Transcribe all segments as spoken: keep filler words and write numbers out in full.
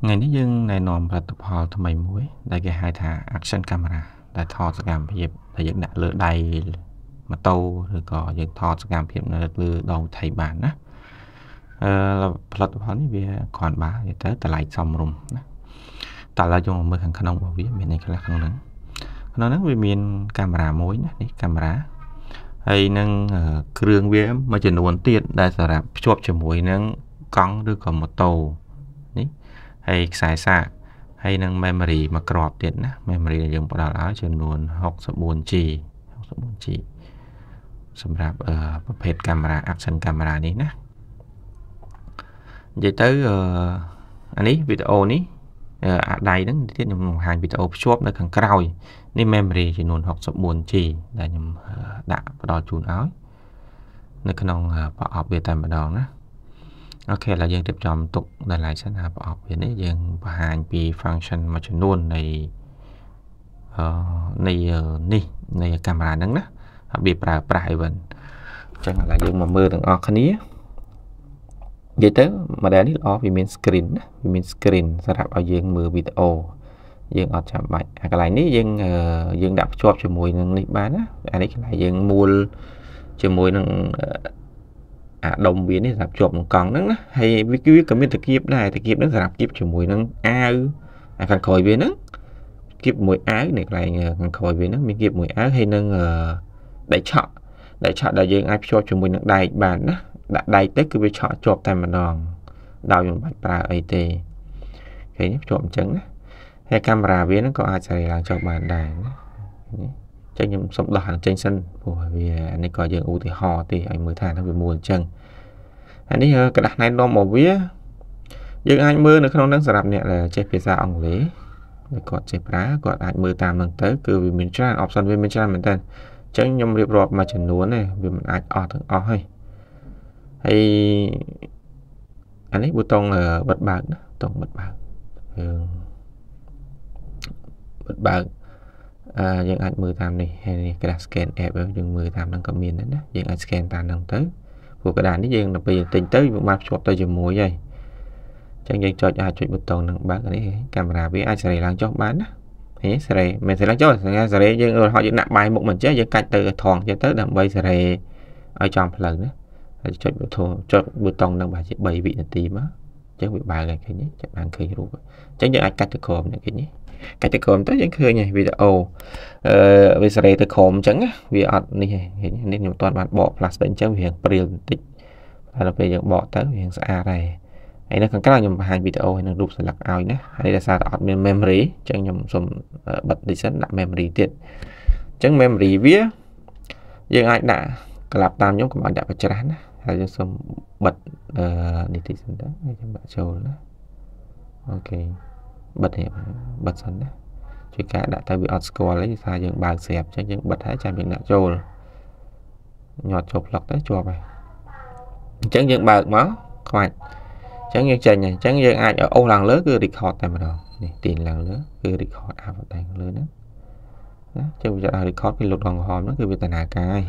ngày nãy dưng này nòm là tập hợp thằng mày muối đại cái hai thà action camera đại thò sạc cam hiệp đại dẫn đại lửa đầy mà tàu rồi có dẫn thò sạc cam hiệp là lửa đầu thầy bản á là tập hợp này về còn bá thì tới tại lại xong rồi tại là dùng mực hàng khăn ông bảo biết mình này là khăn nắng nó nắng về miền camera muối nè camera hay năng kêu về mà chỉ muốn tiệt đại sạc cam chụp cho muối năng cong đưa còn một tàu hay xài xạ hay nâng memory mà crop tiện á memory là dùng đào áo trên luôn học số buồn chỉ học số buồn chỉ sầm rạp ở uh, page camera action camera này nè vậy tới uh, anh ấy video ní ở uh, đây đó tiết nhầm hàng video shop nó càng cao nên memory thì luôn học số buồn chỉ là nhầm uh, đã và đào chuồn áo nó cái nòng và học về tài mà đào đó ok là dân tiếp trọng tục đại lại sẽ là học hiện đấy dân và hành vì function mà chuyển luôn này uh, này uh, này này camera nắng đó bị bà bà vẫn chẳng là dân mà mưa đừng ở khní vậy tới mà đã đi lo vì mình screen vì mình screen sẽ đạp ở dân mưa video dân ở chạm bạch à, cái này nếu dân uh, dân đạp cho cho mùi nâng bán á à, đấy cái này dân mua cho mùi nâng uh, À, đồng biến thì làm trộm còn nữa hay biết cái comment thực kiếp này thì kiếp nó làm kiếp cho mùi nắng a à càng khỏi về nắng kiếp mùi áo này lại càng khỏi về nắng mình kiếp mùi áo hay nâng đại chọn đại chọn đại diện ai cho chúng mình nắng đại bàn đó đã đại tết cứ bị chọn trộm tay mà đòn đào dùng bạch bà ấy tê cái nhấp trộm trứng hay camera biến nó có ai xài làm cho bạn đàn tranh nhầm sống đoàn trên sân bởi vì anh ấy có dường ưu thì họ thì anh mới thả nó về mùa chân anh ấy cái đặc này nó màu vía nhưng anh mưa nó không đang sạp nhẹ là chế phía ra ông lễ còn chế phá còn anh mưa tạm lần tới cứ vì mình trang option với mình trang mình tên tránh nhầm liệp rộp mà chẳng lúa này vì mình ảnh ọt thằng ọt hay hay anh ấy bố tông là bật bạc tông bật bạc bật bạc dân ảnh mười tám này hay cái đặt scan app ở dân mười tám đang cầm miền đấy đó dân ảnh scan tàn đang tới của cái đàn đấy dân là bây giờ tính tới vụ map shop tới giờ mùa vậy chẳng dân cho ai chuyện một tuần đang bán cái đấy camera với ai sẽ làm cho bán đó thế sẽ mình sẽ làm cho nghe sẽ dân họ dân nặng bài một mình chứ dân cạnh từ thòn cho tới làm bây giờ ở trong lần đó cho một tuần cho một tuần đang bài chỉ bảy vị là tí má chứ bị bài này cái nhé chẳng ăn khơi luôn chẳng dân ảnh cắt được cồn này cái nhé cái cái cồn tới những khơi này video bây giờ đây tôi khom trắng vì ăn này nên nhiều toàn bạn bỏ plastic đến trong việc tiền tích là bây giờ bỏ tới việc xa này ấy nó còn các là nhầm hàng video hay là đục sạc ao nhé hay là sao đặt memory chẳng nhầm dùng bật đi sẵn đặt memory tiện chẳng memory vía nhưng ai đã làm tam nhóm của bạn đã phải chán hay cho bật đi thì đó bạn trâu nữa ok bật hiệp bật sẵn đấy chỉ cả đã tay bị outscore lấy xa những bàn xẹp cho những bật hãy chạm những đã trâu nhọt chụp lọc tới chùa này chẳng những bạc máu khoai chẳng những trời này chẳng những ai ở ô làng lớn cứ địch họ tại mà đó này tiền làng lớn cứ địch họ áp vào tay lớn đó đó chứ giờ địch họ cái lục đòn hòm nó cứ bị tàn hạ cái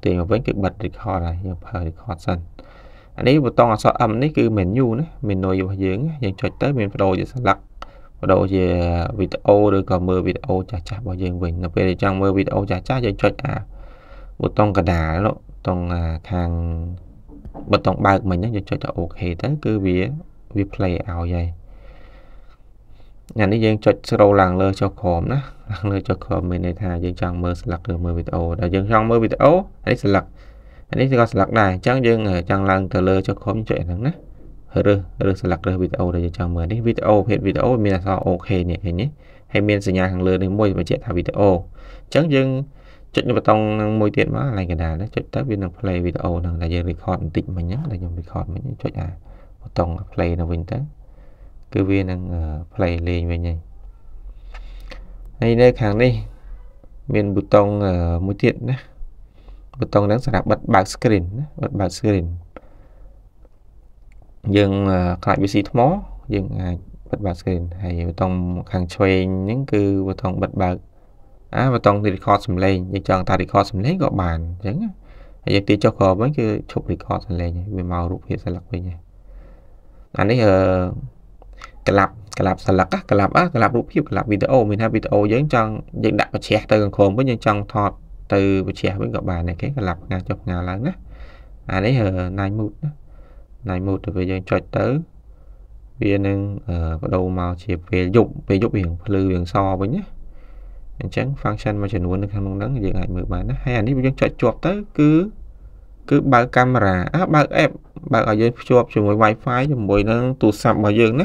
tiền với cái bật địch họ này nhập hơi địch họ sân anh ấy một toàn sợ âm đấy cứ mình nhu đấy mình nuôi vào dưỡng dành cho tới mình đồ về lặt đồ về video được còn mưa video chả chả bao giờ mình là về trang mưa video chả chả dành cho à một toàn cả đà đó toàn thằng một toàn ba mình nhé cho cho ok tới cứ vía vía play ao vậy nhà đi dân cho sâu làng lơ cho khổm đó làng lơ cho khổm mình này thà dân trang mưa lặt được mưa video đã dân trong mưa video ấy lặt anh ấy sẽ lạc này chẳng dừng ở trang làng tờ lơ cho khóm chuyện thằng đó hờ rơ rơ sẽ lạc rơ video để cho mời đến video hiện video mình là sao ok nhỉ thế nhé hay mình sẽ nhà hàng lơ đến môi và chuyện thả video chẳng dừng chuyện vào trong môi tiện mà này cái đà nó chuyện tới bên play video là giờ record tịnh mình nhé là dùng record mình chuyện à tổng play là mình tới cứ viên đang play lên về nhỉ đây đây hàng đi miền bút tông môi tiện đó bật tông đáng sẽ bật bạc screen bật bạc screen nhưng lại bị xịt mó nhưng bật bạc screen hay bật tông hàng chơi những cứ bật tông bật bạc á bật tông thì record sầm lên nhưng chàng ta record sầm lấy gọi bàn chẳng hay giờ cho khó với cái chụp record sầm lên về màu rụp hiện sẽ lật về nhỉ anh ấy กลับกลับสลักกลับกลับรูปคลิปกลับวิดีโอมีนะวิดีโอยังจังยังดักแชร์เตือนคนว่ายังจังถอดตือแชร์เป็นกับบ้านในแค่กลับงานจบงานแล้วนะอันนี้เหรอนายมุดนายมุดจะไปยังจอยเต๋อเวียนหนึ่งก็ดูมาเฉียบไปยุบไปยุบอย่างพลืออย่างซอไปเนี้ยฉันฟังชันมาฉันวนทางตรงนั้นยังไงมือบ้านนะให้อันนี้ยังจอยจวบเต๋อคือcứ bật camera à bật app bật ở dưới chụp chụp wifi chụp mồi nó tụt sập vào giường đó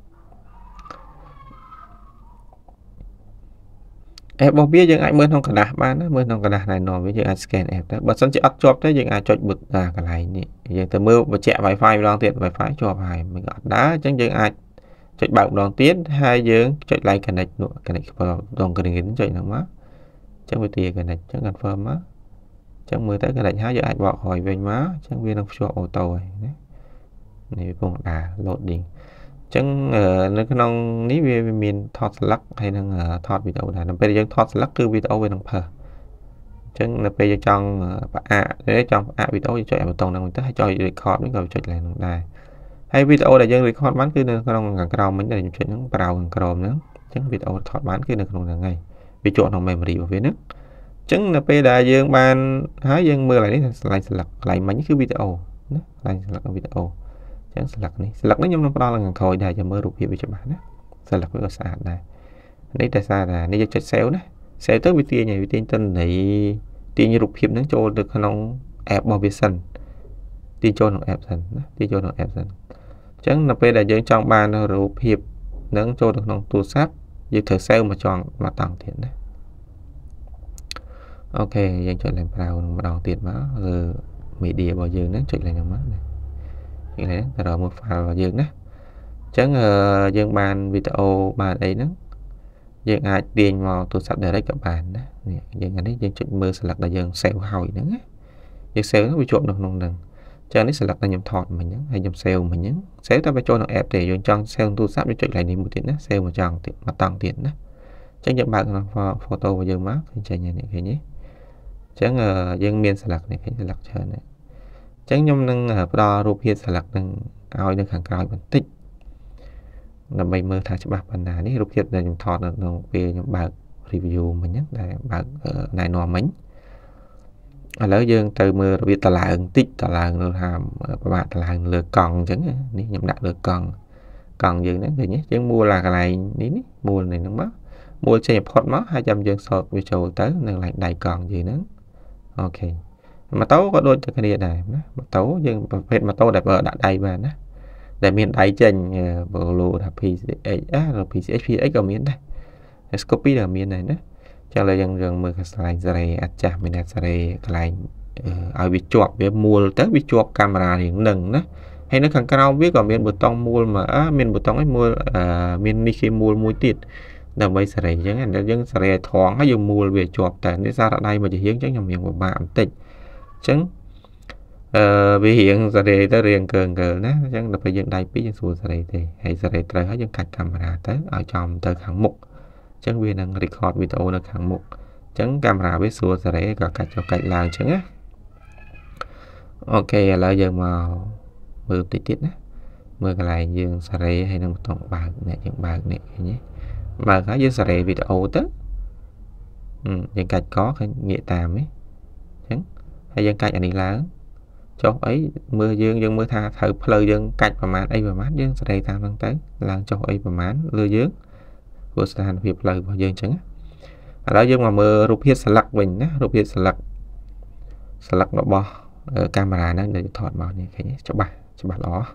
แอปบอกเบี้ยยังไงเมื่อทองกระดาษบ้านนะเมื่อทองกระดาษนายนอนวิธีการสแกนแอปนะบัดซันจะอัดจอบได้ยังไงจดบึกอะไรนี่ยังแต่เมื่อมาแจกไวไฟลองเตียนไวไฟจอบหายมันอัดได้จังยังไงจดแบบลองเตียนให้ยังจดไล่กันในหน่วยกันในพอลองกันอย่างนี้จดหนังมั้งจังมือเตียกันในจังกันเฟิร์มมั้งจังมือแต่กันในห้ายังไงบอกหอยเวงมั้งจังเวียนต้องชัวโอโต้นี่นี่พวกด่าโหลดดิ่งจังเออในขนมนี้เวียมีนทอดสลักให้นั่งทอดวิดีโอได้นำไปยังทอดสลักคือวิดีโอไปนั่งเพอจังนำไปยังจังปะอะในจังปะอะวิดีโอจะจอยแบบตรงนั้นจะให้จอยรีคอร์ดไม่กับจอยอะไรนั่งได้ให้วิดีโอได้ยังรีคอร์ดมันคือในขนมกระดองมันจะยังจอยนั่งเปล่าอย่างกระดองนั่งจังวิดีโอทอดมันคือในขนมยังไงวิจารณ์ของเมมโมรี่แบบนี้จังนำไปได้ยังบานหายังมืออะไรนี่ลายสลักลายมันคือวิดีโอนะลายสลักวิดีโอจังสลักนี่สลักนี่ยำน้ำปลาหลังคอยได้จะเมื่อรูปเพียบไปจะมานะสลักมันก็สะอาดได้นี่แต่สะอาดนี่จะจัดเซลนะเซลต้องวิธีอย่างวิธีต้นไหนตีนรูปเพียบนั้นโจดึกขนมแอปบอวิสันตีนโจของแอปสันนะตีนโจของแอปสันจังนับไปได้ยังจองบานรูปเพียบนั้นโจดึกขนมตัวซับยึดเถื่อเซลมาจองมาต่างเถียนนะโอเคยังจัดแหลมปลามาดองเถียนมาเออมีเดียบอยืนนั้นจัดแหลมมาอย่างไรนะเราเมื่อฝ่าเราเยอะนะจังเออยังบานวิดีโอบานไอ้นั้นยังอาจเตียงมอตัวสัตว์ได้กับบานนะเนี่ยยังอันนี้ยังจุดมือสลักแต่ยังเซลล์หอยนั้นยังเซลล์ต้องไปจวบหนึ่งหนึ่งหนึ่งจังนี้สลักแต่ยังถอดมันยังให้ยังเซลล์มันยังเซลล์ต้องไปโจนแอบแต่ยังจังเซลล์ตัวสัตว์ยังจุดอะไรนี่มุตินะเซลล์มาจังติดมาต่างติดนะจังยังบานเราโฟโต้มายังมาขึ้นใจเนี่ยเนี่ยแค่นี้จังเออยังเมียนสลักเนี่ยแค่สลักเชิญเนี่ยจังยมนั่งปลารูปเพียสลักนั่งเอาในขังกลายมันติดนำไปมือทางฉบับปัญหานี้รูปเพียในยมถอดนั่งเปียยมบาร์รีวิวมันยังได้บาร์นายนอมันแล้วยังเติมมือรูปเพียตลาดติดตลาดเราทำประมาณตลาดเลือกกล่องจังนี่ยมดักเลือกกล่องกล่องยังนั้นเลยนี้ยังมัวหลากหลายนี้นี่มัวในน้ำมัดมัวใช้พอดมัดให้จำยังสดวิจารณ์tớiนั่งหลายได้กล่องยืนนั้นโอเคมาโต้ก็โดนจากคดีได้นะมาโต้ยังประเภทมาโต้แบบดัดได้มานะแต่มีได้เจนบลูทับพีเอชหรือพีเอชพีเอชก็มีได้สก๊อปปี้ก็มีได้นะจะเลยยังยังมือสไลด์สไลด์อัดจับมีนัดสไลด์สไลด์เอาวิจวบเว็บมูลแต่วิจวบกล้องอย่างหนึ่งนะให้นักขังกล้องวิจวบมีบุตรต้องมูลมามีบุตรต้องให้มูลมีนิคีมูลมูลติดแต่ใบสไลด์ยังไงแต่ยังสไลด์ท้องให้ยังมูลวิจวบแต่ในซาดได้มันจะยังยังยังมีแบบแบบติดจังวิหิงสเตย์ตะเรียงเกินเกินนะจังเราไปยังได้ปียังสูสเตย์เตะให้สเตย์เตะเขายังขัดกล้องมาเตะเอาจอมเตะขังมุกจังเวียนังรีคอร์ดวิดีโอนังขังมุกจังกล้องมาไปสูสเตย์ก็ขัดจะขัดลางจังนะโอเคแล้วยังมามือติดติดนะมืออะไรยังสเตย์ให้นังต้องบางเนี่ยยังบางเนี่ยอย่างนี้บางเขายังสเตย์วิดีโอเตะยังขัดก็เงี้ยตามไหมจังhay dân cài ở đây là cho ấy mưa dương dân mưa tha thử lời dân cài và mát ấy và mát dân sẽ đây tam văn tới là cho ấy và mát lừa dướng của sàn hiệp lời và dân chứng ở đó dân mà mưa rụp hết sạc lắc mình á rụp hết sạc lắc sạc lắc nó bò camera nó để thọt vào như thế cho bà cho bà đó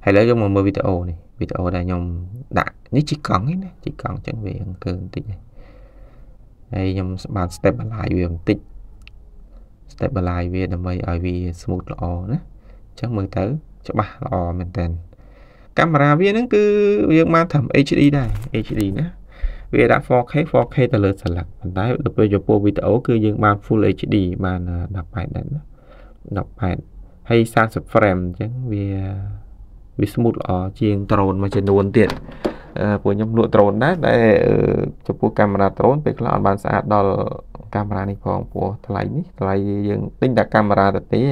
hay lấy dân mà mưa video này video đây nhom đã nhất chỉ còn ấy chỉ còn chẳng về ăn cơm tích này đây nhom bàn step lại về tích stabilize វាដើម្បីឲ្យវា smooth ល្អណាអញ្ចឹងមើលទៅច្បាស់ល្អមែនតើកាមេរ៉ាវាហ្នឹងគឺយើងបានធ្វើ เอช ดี ដែរ เอช ดี ណា Vì đã phô khế phô khế ta lượt sẵn lạc. Mình thấy tập về cho bộ video cứ dương mà Full hát đê mà đọc bài đánh. Đọc bài hay sang sập frame chứ. Vì vì smooth ở chiên trồn mà trên nguồn tiện. Bộ nhóm lụa trồn đó. Để cho bộ camera trồn. Vì là bạn sẽ đo camera này phong bộ thầy này. Thầy dương tính đặt camera thật tí.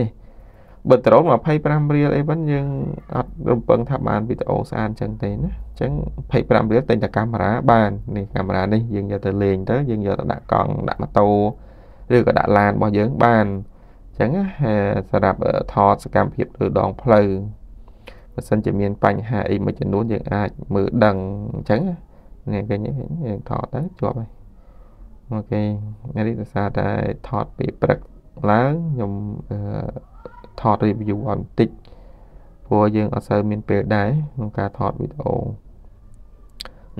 Bật trốn mà phải bàm riêng ấy vẫn nhưng rung bận tháp bàn video sàn chân thế nữa chẳng phải bàm riêng tên là camera bàn này camera đi dừng giờ từ liền tới dừng giờ đã còn đã mà tô rồi đã làm bao giờ bàn chẳng sẽ đạp ở thọ sẽ cảm hiệp từ đòn play và sân chỉ miền phanh hại mà chỉ nốt những ai mở đằng chẳng này cái những thọ tới cho vậy ok này đi từ xa đây thọ bị bật lá nhom thọt review on tích của dương ở sơ miền bề đáy không cả thọt video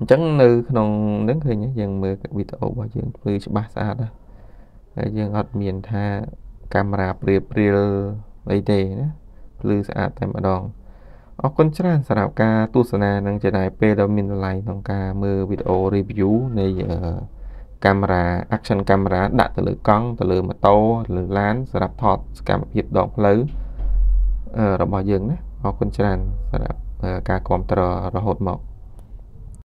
chẳng nư nông đến khi nhé dừng mười video và dương tươi cho bác xa đó dương ở miền tha camera pre-pre lấy đề đó lưu xa tại mà đòn ở con trang xa đạo ca tu xa nà nâng chế này bê đô mình lại nông ca mơ video review này giờ camera action camera đặt từ lưỡi con từ lưỡi mà tô lưỡi lán sẽ đặt thọt cảm hiệp động lớn rồi bao giờ nữa họ cũng sẽ làm cả control rồi hột mộc